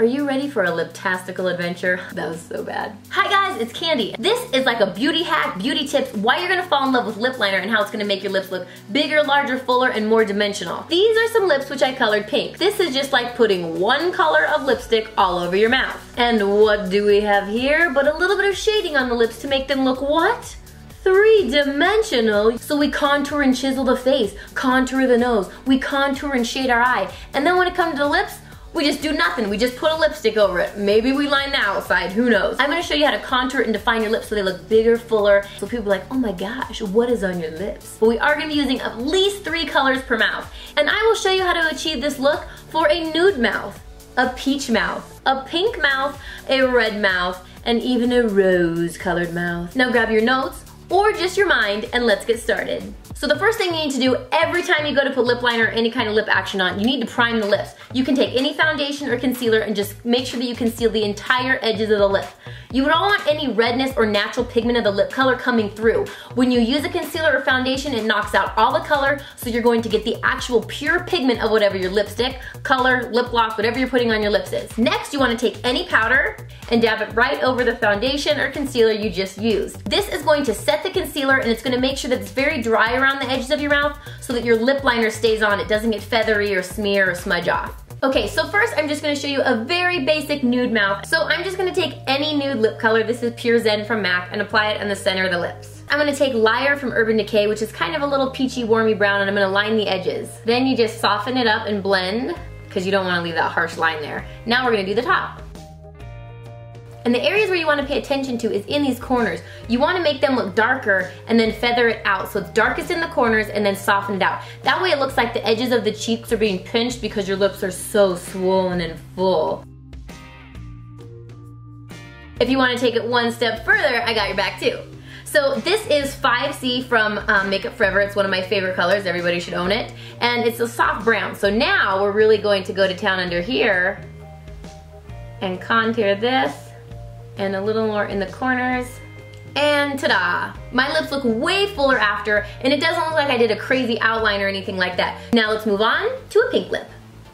Are you ready for a liptastical adventure? That was so bad. Hi guys, it's Kandee. This is like a beauty hack, beauty tips, why you're gonna fall in love with lip liner and how it's gonna make your lips look bigger, larger, fuller, and more dimensional. These are some lips which I colored pink. This is just like putting one color of lipstick all over your mouth. And what do we have here? But a little bit of shading on the lips to make them look what? Three-dimensional. So we contour and chisel the face, contour the nose, we contour and shade our eye. And then when it comes to the lips, we just do nothing, we just put a lipstick over it. Maybe we line the outside, who knows. I'm gonna show you how to contour and define your lips so they look bigger, fuller, so people are like, oh my gosh, what is on your lips? But we are gonna be using at least 3 colors per mouth. And I will show you how to achieve this look for a nude mouth, a peach mouth, a pink mouth, a red mouth, and even a rose-colored mouth. Now grab your notes, or just your mind, and let's get started. So the first thing you need to do every time you go to put lip liner or any kind of lip action on, you need to prime the lips. You can take any foundation or concealer and just make sure that you conceal the entire edges of the lip. You don't want any redness or natural pigment of the lip color coming through. When you use a concealer or foundation, it knocks out all the color, so you're going to get the actual pure pigment of whatever your lipstick, color, lip gloss, whatever you're putting on your lips is. Next, you want to take any powder and dab it right over the foundation or concealer you just used. This is going to set the concealer, and it's going to make sure that it's very dry around the edges of your mouth so that your lip liner stays on, it doesn't get feathery or smear or smudge off. Okay, so first I'm just gonna show you a very basic nude mouth. So I'm just gonna take any nude lip color, this is Pure Zen from MAC, and apply it on the center of the lips. I'm gonna take Lyre from Urban Decay, which is kind of a little peachy, warmy brown, and I'm gonna line the edges. Then you just soften it up and blend, because you don't wanna leave that harsh line there. Now we're gonna do the top. And the areas where you want to pay attention to is in these corners. You want to make them look darker and then feather it out. So it's darkest in the corners and then soften it out. That way it looks like the edges of the cheeks are being pinched because your lips are so swollen and full. If you want to take it one step further, I got your back too. So this is 5C from Makeup Forever. It's one of my favorite colors, everybody should own it. And it's a soft brown. So now we're really going to go to town under here and contour this, and a little more in the corners, and ta-da! My lips look way fuller after, and it doesn't look like I did a crazy outline or anything like that. Now let's move on to a pink lip.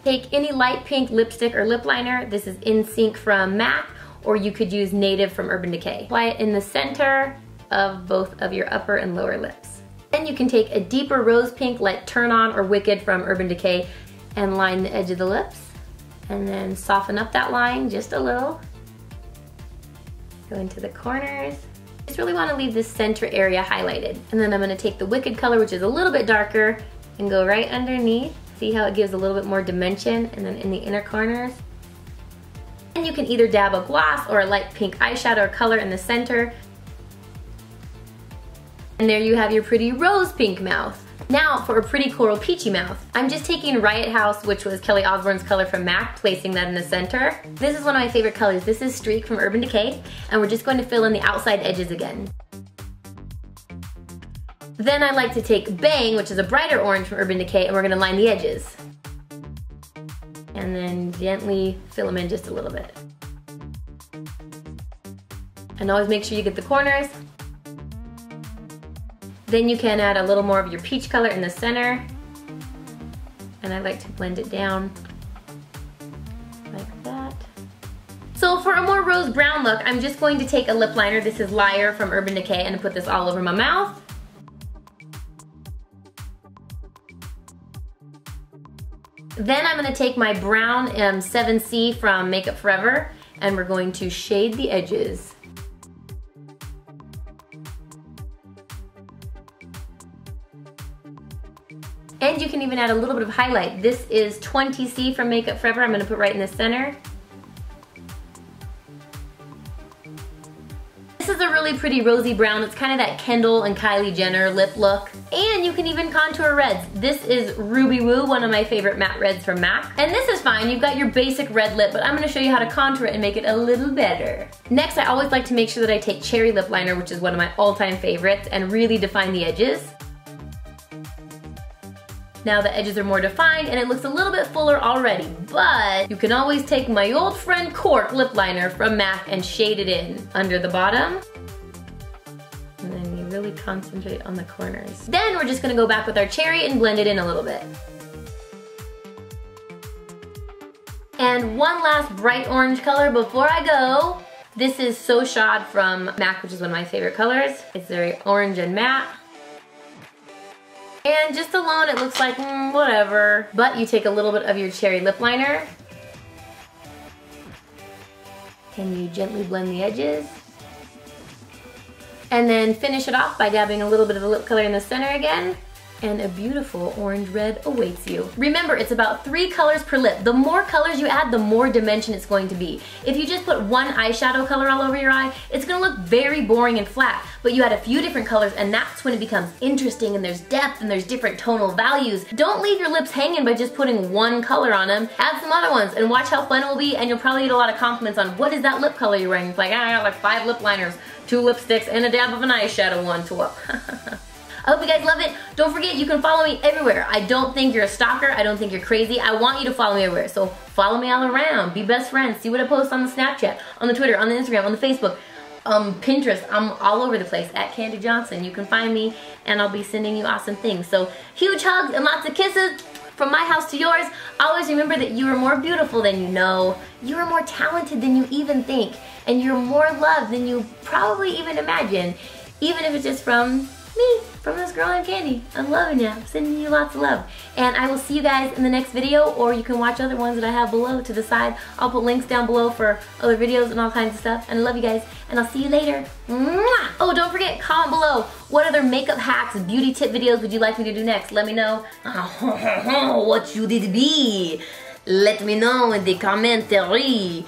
Take any light pink lipstick or lip liner, this is InSync from MAC, or you could use Native from Urban Decay. Apply it in the center of both of your upper and lower lips. Then you can take a deeper rose pink like Turn On or Wicked from Urban Decay and line the edge of the lips, and then soften up that line just a little. Go into the corners. Just really want to leave this center area highlighted. And then I'm going to take the Wicked color, which is a little bit darker, and go right underneath. See how it gives a little bit more dimension, and then in the inner corners. And you can either dab a gloss or a light pink eyeshadow or color in the center. And there you have your pretty rose pink mouth. Now for a pretty coral peachy mouth. I'm just taking Riot House, which was Kelly Osbourne's color from MAC, placing that in the center. This is one of my favorite colors. This is Streak from Urban Decay, and we're just going to fill in the outside edges again. Then I like to take Bang, which is a brighter orange from Urban Decay, and we're gonna line the edges. And then gently fill them in just a little bit. And always make sure you get the corners. Then you can add a little more of your peach color in the center. And I like to blend it down like that. So for a more rose brown look, I'm just going to take a lip liner. This is Lyre from Urban Decay, and put this all over my mouth. Then I'm gonna take my brown 7C from Makeup Forever, and we're going to shade the edges. And you can even add a little bit of highlight. This is 20C from Makeup Forever. I'm gonna put right in the center. This is a really pretty rosy brown. It's kind of that Kendall and Kylie Jenner lip look. And you can even contour reds. This is Ruby Woo, one of my favorite matte reds from MAC. And this is fine, you've got your basic red lip, but I'm gonna show you how to contour it and make it a little better. Next, I always like to make sure that I take Cherry Lip Liner, which is one of my all-time favorites, and really define the edges. Now the edges are more defined and it looks a little bit fuller already, but you can always take my old friend Cork Lip Liner from MAC and shade it in under the bottom. And then you really concentrate on the corners. Then we're just gonna go back with our cherry and blend it in a little bit. And one last bright orange color before I go. This is So Shod from MAC, which is one of my favorite colors. It's very orange and matte. And just alone, it looks like, whatever. But you take a little bit of your cherry lip liner. And you gently blend the edges. And then finish it off by dabbing a little bit of the lip color in the center again. And a beautiful orange red awaits you. Remember, it's about 3 colors per lip. The more colors you add, the more dimension it's going to be. If you just put one eyeshadow color all over your eye, it's gonna look very boring and flat, but you add a few different colors and that's when it becomes interesting and there's depth and there's different tonal values. Don't leave your lips hanging by just putting one color on them. Add some other ones and watch how fun it will be, and you'll probably get a lot of compliments on what is that lip color you're wearing. It's like, I got like 5 lip liners, 2 lipsticks, and a dab of an eyeshadow on top. I hope you guys love it. Don't forget, you can follow me everywhere. I don't think you're a stalker. I don't think you're crazy. I want you to follow me everywhere. So follow me all around. Be best friends. See what I post on the Snapchat, on the Twitter, on the Instagram, on the Facebook, Pinterest. I'm all over the place at Kandee Johnson. You can find me and I'll be sending you awesome things. So huge hugs and lots of kisses from my house to yours. Always remember that you are more beautiful than you know. You are more talented than you even think. And you're more loved than you probably even imagine. Even if it's just from me, from this girl named Kandee. I'm loving you. I'm sending you lots of love. And I will see you guys in the next video, or you can watch other ones that I have below to the side. I'll put links down below for other videos and all kinds of stuff. And I love you guys, and I'll see you later. Mwah! Oh, don't forget, comment below what other makeup hacks and beauty tip videos would you like me to do next. Let me know what you did be. Let me know in the commentary.